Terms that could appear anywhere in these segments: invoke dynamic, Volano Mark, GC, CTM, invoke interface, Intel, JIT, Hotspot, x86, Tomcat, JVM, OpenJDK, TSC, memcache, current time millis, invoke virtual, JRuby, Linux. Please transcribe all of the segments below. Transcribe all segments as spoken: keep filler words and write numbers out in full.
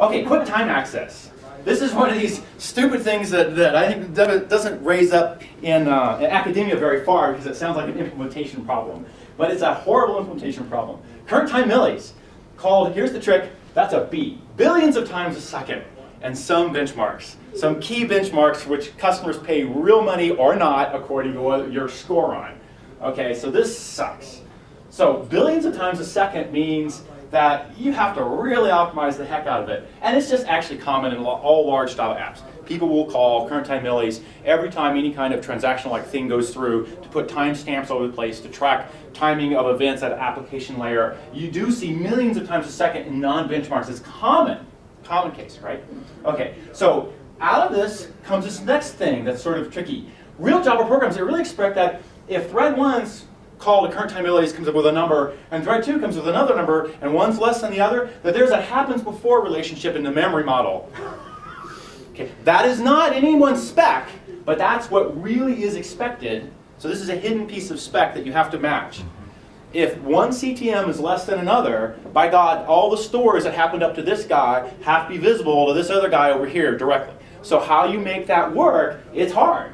Okay, quick time access. This is one of these stupid things that, that I think doesn't raise up in, uh, in academia very far because it sounds like an implementation problem. But it's a horrible implementation problem. Current time millis, called, here's the trick, that's a B, billions of times a second, and some benchmarks, some key benchmarks for which customers pay real money or not according to what your score on. Okay, so this sucks. So billions of times a second means that you have to really optimize the heck out of it. And it's just actually common in all large style apps. People will call current time millis every time any kind of transactional-like thing goes through to put timestamps over the place, to track timing of events at the application layer. You do see millions of times a second in non-benchmarks. It's common, common case, right? Okay, so out of this comes this next thing that's sort of tricky. Real Java programs, they really expect that if thread one's call to current time millis comes up with a number, and thread two comes with another number, and one's less than the other, that there's a happens before relationship in the memory model. Okay. That is not in anyone's spec, but that's what really is expected. So this is a hidden piece of spec that you have to match. If one C T M is less than another, by God, all the stores that happened up to this guy have to be visible to this other guy over here directly. So how you make that work, it's hard.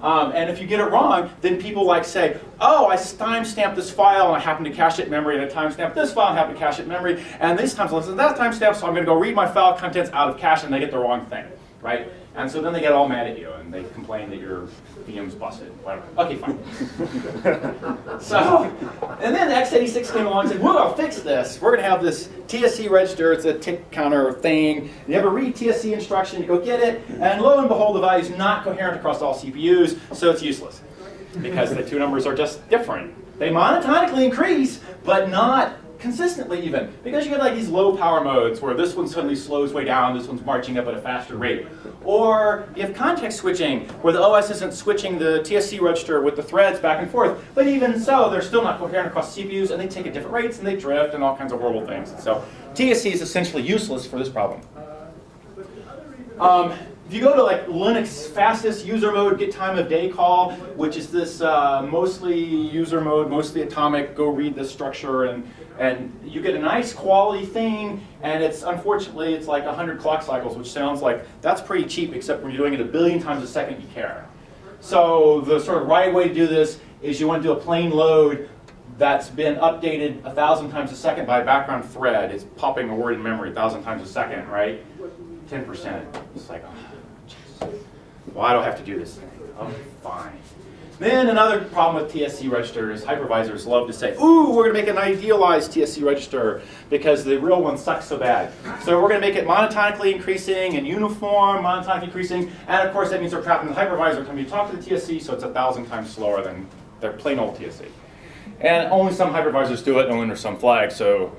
Um, and if you get it wrong, then people like say, oh, I timestamped this file and I happen to cache it memory, and I timestamped this file and I happen to cache it memory, and this time's less than that timestamp, so I'm going to go read my file contents out of cache, and they get the wrong thing, right? And so then they get all mad at you, and they complain that your V M's busted, whatever. Okay, fine. So, and then x eighty-six came along and said, we're going to fix this. We're going to have this T S C register. It's a tick counter thing. You have a read T S C instruction, go get it, and lo and behold, the value is not coherent across all C P Us, so it's useless because the two numbers are just different. They monotonically increase, but not consistently even, because you get like these low power modes where this one suddenly slows way down, this one's marching up at a faster rate. Or you have context switching where the O S isn't switching the T S C register with the threads back and forth, but even so, they're still not coherent across C P Us, and they take at different rates, and they drift, and all kinds of horrible things. So T S C is essentially useless for this problem. Um, If you go to like Linux fastest user mode, get time of day call, which is this uh, mostly user mode, mostly atomic, go read this structure, and, and you get a nice quality thing, and it's unfortunately it's like one hundred clock cycles, which sounds like that's pretty cheap, except when you're doing it a billion times a second, you care. So the sort of right way to do this is you want to do a plain load that's been updated a thousand times a second by a background thread. It's popping a word in memory a thousand times a second, right? ten percent. It's like, oh. Well, I don't have to do this thing. Oh, fine. Then another problem with T S C registers, hypervisors love to say, ooh, we're going to make an idealized T S C register because the real one sucks so bad. So we're going to make it monotonically increasing and uniform, monotonically increasing, and of course that means they're trapped in the hypervisor. Can you talk to the T S C? So it's a thousand times slower than their plain old T S C. And only some hypervisors do it, and under some flag. So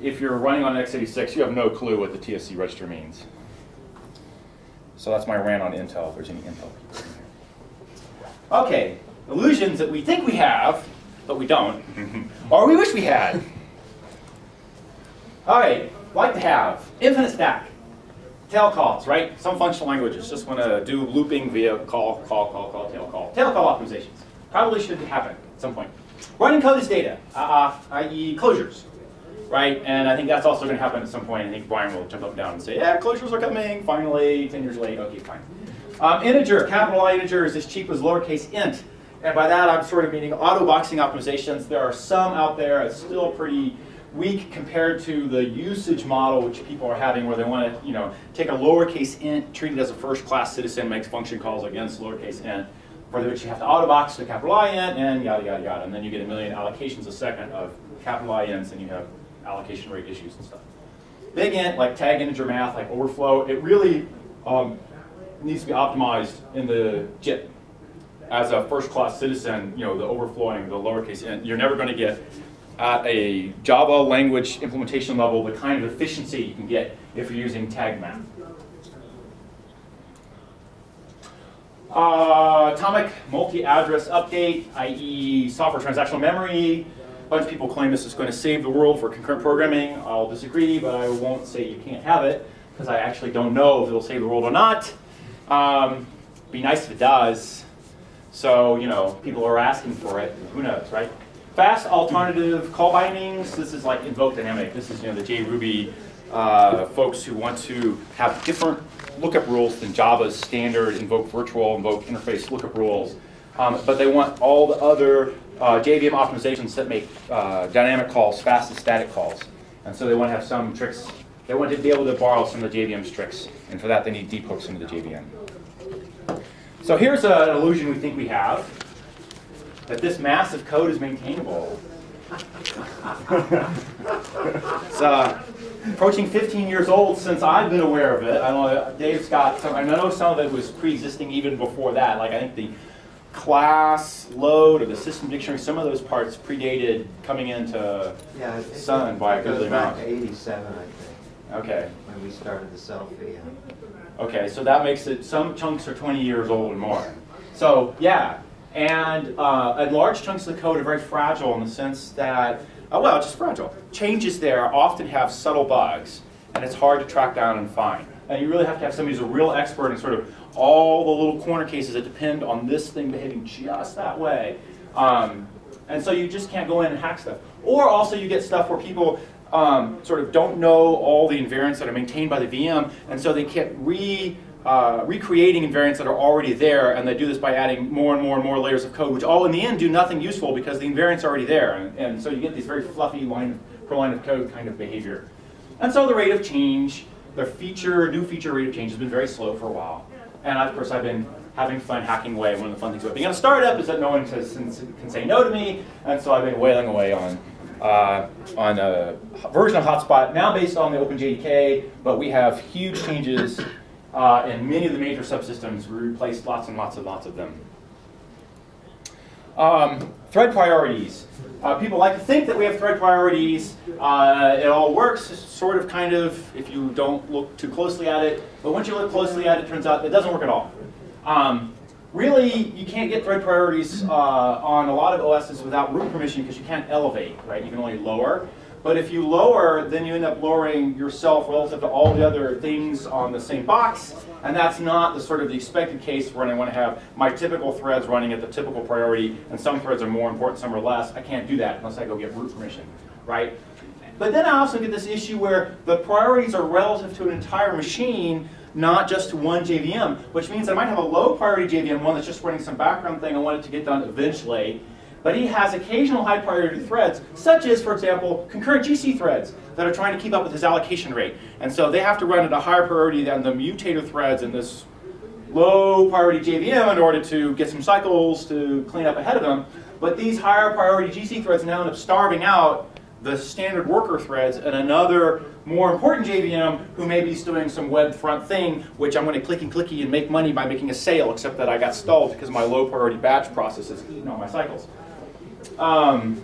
if you're running on x eighty-six, you have no clue what the T S C register means. So that's my rant on Intel, if there's any Intel people in there. Okay, illusions that we think we have, but we don't, or we wish we had. All right, like to have infinite stack, tail calls, right? Some functional languages just want to do looping via call, call, call, call, tail call. Tail call optimizations probably should happen at some point. Running code as data, uh, i e closures. Right, and I think that's also going to happen at some point. I think Brian will jump up and down and say, yeah, closures are coming, finally, ten years late, okay, fine. Um, integer, capital I integer is as cheap as lowercase int. And by that, I'm sort of meaning auto-boxing optimizations. There are some out there that's still pretty weak compared to the usage model which people are having where they want to, you know, take a lowercase int, treat it as a first-class citizen, makes function calls against lowercase int, for which you have to auto-box to capital I int, and yada, yada, yada. And then you get a million allocations a second of capital I ints, and you have allocation rate issues and stuff. Big int, like tag integer math, like overflow, it really um, needs to be optimized in the J I T. As a first-class citizen, you know, the overflowing, the lowercase int, you're never going to get at a Java language implementation level the kind of efficiency you can get if you're using tag math. Uh, atomic multi-address update, i e software transactional memory. A bunch of people claim this is going to save the world for concurrent programming. I'll disagree, but I won't say you can't have it, because I actually don't know if it'll save the world or not. Um, be nice if it does. So, you know, people are asking for it. Who knows, right? Fast alternative call bindings. This is like invoke dynamic. This is, you know, the JRuby uh, folks who want to have different lookup rules than Java's standard invoke virtual, invoke interface lookup rules, um, but they want all the other uh, J V M optimizations that make uh, dynamic calls fast as static calls. And so they want to have some tricks. They want to be able to borrow some of the J V M's tricks, and for that they need deep hooks into the J V M. So here's an illusion we think we have, that this massive code is maintainable. It's uh, approaching fifteen years old since I've been aware of it. I know Dave's got some, I know some of it was pre-existing even before that. Like I think the class load or the system dictionary, some of those parts predated coming into yeah, Sun it, by a goodly amount. eighty-seven, I think. Okay. When we started the selfie. Okay, so that makes it, some chunks are twenty years old and more. So, yeah. And, uh, and large chunks of the code are very fragile in the sense that, oh, well, just fragile. Changes there often have subtle bugs, and it's hard to track down and find. And you really have to have somebody who's a real expert in sort of all the little corner cases that depend on this thing behaving just that way. Um, and so you just can't go in and hack stuff. Or also you get stuff where people um, sort of don't know all the invariants that are maintained by the V M, and so they kept re Uh, recreating invariants that are already there, and they do this by adding more and more and more layers of code, which all in the end do nothing useful because the invariant's already there, and, and so you get these very fluffy line per line of code kind of behavior. And so the rate of change, the feature, new feature rate of change has been very slow for a while. And of course I've been having fun hacking away. One of the fun things about being a startup is that no one says, can say no to me, and so I've been wailing away on Uh, on a version of Hotspot, now based on the Open J D K, but we have huge changes Uh, and many of the major subsystems, we replaced lots and lots and lots of them. Um, thread priorities. Uh, people like to think that we have thread priorities. Uh, it all works, sort of, kind of, if you don't look too closely at it. But once you look closely at it, it turns out it doesn't work at all. Um, really, you can't get thread priorities uh, on a lot of O Ss without root permission because you can't elevate, right? You can only lower. But if you lower, then you end up lowering yourself relative to all the other things on the same box, and that's not the sort of the expected case where I want to have my typical threads running at the typical priority, and some threads are more important, some are less. I can't do that unless I go get root permission, right? But then I also get this issue where the priorities are relative to an entire machine, not just to one J V M, which means I might have a low priority J V M, one that's just running some background thing I want it to get done eventually, but he has occasional high priority threads, such as, for example, concurrent G C threads that are trying to keep up with his allocation rate. And so they have to run at a higher priority than the mutator threads in this low priority J V M in order to get some cycles to clean up ahead of them. But these higher priority G C threads now end up starving out the standard worker threads and another more important J V M who maybe is doing some web front thing, which I'm going to clicky clicky and make money by making a sale, except that I got stalled because my low priority batch process is eating all my cycles. Um,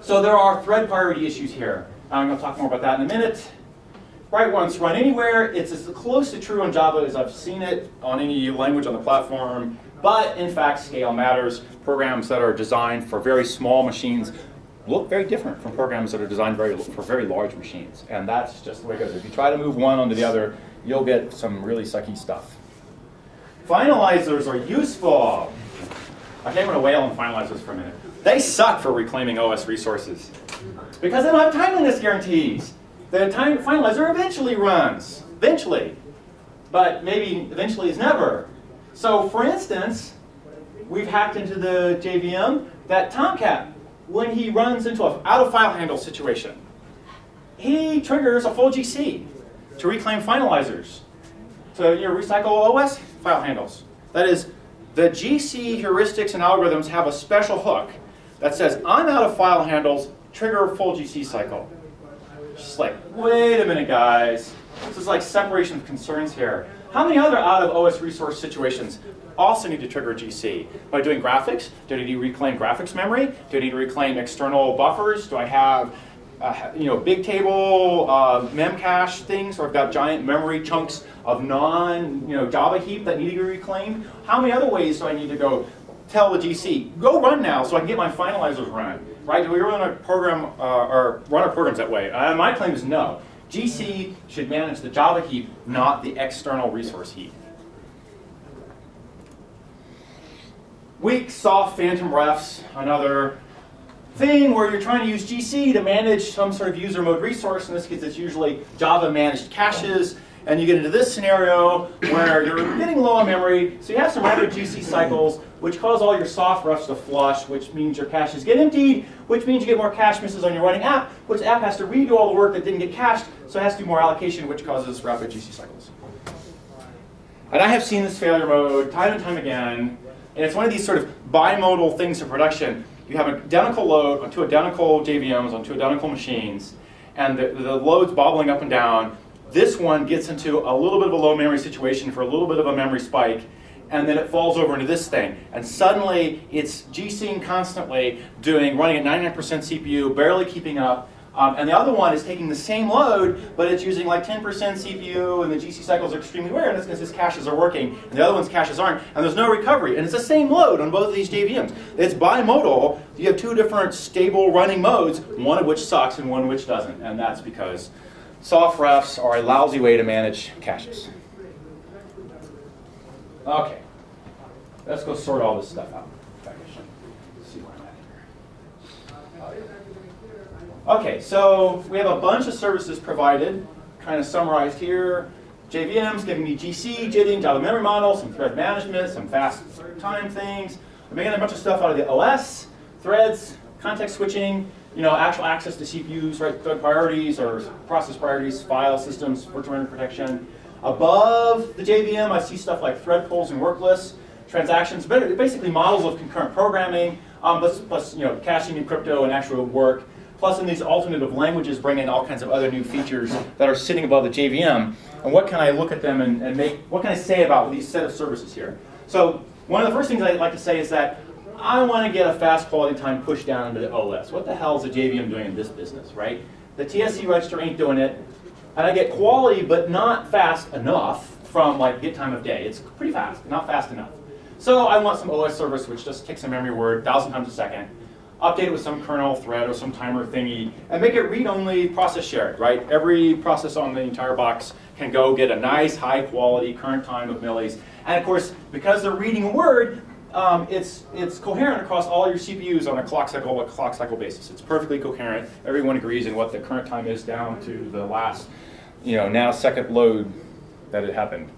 so there are thread priority issues here. I'm going to talk more about that in a minute. Write once, run anywhere. It's as close to true on Java as I've seen it on any language on the platform. But in fact, scale matters. Programs that are designed for very small machines look very different from programs that are designed very, for very large machines. And that's just the way it goes. If you try to move one onto the other, you'll get some really sucky stuff. Finalizers are useful. Okay, I'm going to wail on finalizers for a minute. They suck for reclaiming O S resources because they don't have timeliness guarantees. The time finalizer eventually runs, eventually, but maybe eventually is never. So, for instance, we've hacked into the J V M that Tomcat, when he runs into an out-of-file handle situation, he triggers a full G C to reclaim finalizers to you know, recycle O S file handles. That is, the G C heuristics and algorithms have a special hook that says, I'm out of file handles, trigger full G C cycle. Just like, wait a minute, guys. This is like separation of concerns here. How many other out of O S resource situations also need to trigger G C? Am I doing graphics? Do I need to reclaim graphics memory? Do I need to reclaim external buffers? Do I have Uh, you know, big table, uh, memcache things, or I've got giant memory chunks of non, you know, Java heap that need to be reclaimed. How many other ways do I need to go tell the G C, go run now so I can get my finalizers run, right? Do we run our program, uh, or run our programs that way? Uh, my claim is no. G C should manage the Java heap, not the external resource heap. Weak, soft phantom refs, another thing where you're trying to use G C to manage some sort of user mode resource. In this case, it's usually Java managed caches. And you get into this scenario where you're getting low on memory, so you have some rapid G C cycles, which cause all your soft refs to flush, which means your caches get emptied, which means you get more cache misses on your running app, which app has to redo all the work that didn't get cached, so it has to do more allocation, which causes rapid G C cycles. And I have seen this failure mode time and time again, and it's one of these sort of bimodal things in production. You have an identical load on two identical J V Ms on two identical machines, and the, the load's bobbling up and down. This one gets into a little bit of a low memory situation for a little bit of a memory spike, and then it falls over into this thing. And suddenly, it's GCing constantly, doing running at ninety-nine percent C P U, barely keeping up. Um, and the other one is taking the same load, but it's using like ten percent C P U, and the G C cycles are extremely rare, and that's because his caches are working, and the other one's caches aren't, and there's no recovery. And it's the same load on both of these J V Ms. It's bimodal. You have two different stable running modes, one of which sucks and one of which doesn't, and that's because soft refs are a lousy way to manage caches. Okay, let's go sort all this stuff out. See where I'm at here. Okay, so we have a bunch of services provided, kind of summarized here. J V Ms giving me G C, JITting, Java memory model, some thread management, some fast time things. I'm making a bunch of stuff out of the L S, threads, context switching. You know, actual access to C P Us, right, thread priorities or process priorities, file systems, virtual memory protection. Above the J V M, I see stuff like thread pools and work lists, transactions, basically models of concurrent programming, um, plus, plus, you know, caching and crypto and actual work. Plus, in these alternative languages, bring in all kinds of other new features that are sitting above the J V M. And what can I look at them and, and make, what can I say about these set of services here? So, one of the first things I'd like to say is that I want to get a fast quality time pushed down into the O S. What the hell is a J V M doing in this business, right? The T S C register ain't doing it. And I get quality, but not fast enough from like get time of day. It's pretty fast, not fast enough. So I want some O S service which just takes a memory word a thousand times a second, update it with some kernel thread or some timer thingy, and make it read-only process shared, right? Every process on the entire box can go get a nice, high-quality current time of millis. And of course, because they're reading a word, Um, it's, it's coherent across all your C P Us on a clock cycle, a clock cycle basis. It's perfectly coherent. Everyone agrees in what the current time is down to the last, you know, now second load that it happened.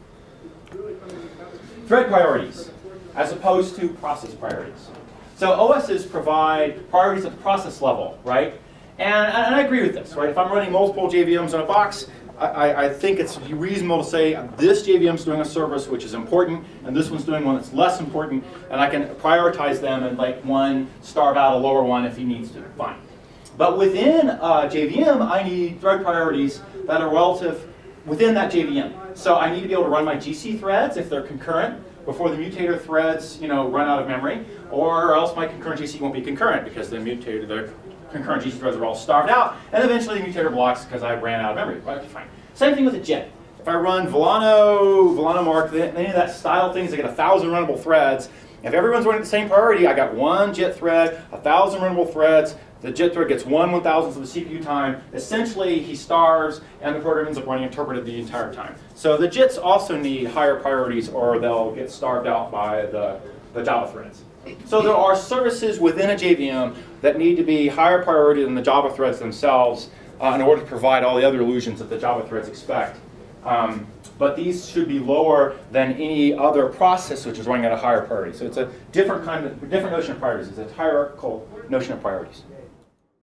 Thread priorities, as opposed to process priorities. So O Ss provide priorities at the process level, right? And, and I agree with this, right? If I'm running multiple J V Ms on a box, I, I think it's reasonable to say this J V M's doing a service which is important, and this one's doing one that's less important, and I can prioritize them and like one starve out a lower one if he needs to. Fine. But within uh, J V M, I need thread priorities that are relative within that J V M. So I need to be able to run my G C threads if they're concurrent before the mutator threads, you know, run out of memory, or else my concurrent G C won't be concurrent because the mutator they're concurrent G C threads are all starved out, and eventually the mutator blocks because I ran out of memory. Right, fine. Same thing with the JIT. If I run Volano, Volano Mark, any of that style things, I get a thousand runnable threads. If everyone's running the same priority, I got one JIT thread, a thousand runnable threads. The JIT thread gets one one thousandth of the C P U time. Essentially, he starves, and the program ends up running interpreted the entire time. So the JITs also need higher priorities, or they'll get starved out by the, the Java threads. So there are services within a J V M that need to be higher priority than the Java threads themselves uh, in order to provide all the other illusions that the Java threads expect. Um, but these should be lower than any other process which is running at a higher priority. So it's a different kind of different notion of priorities. It's a hierarchical notion of priorities.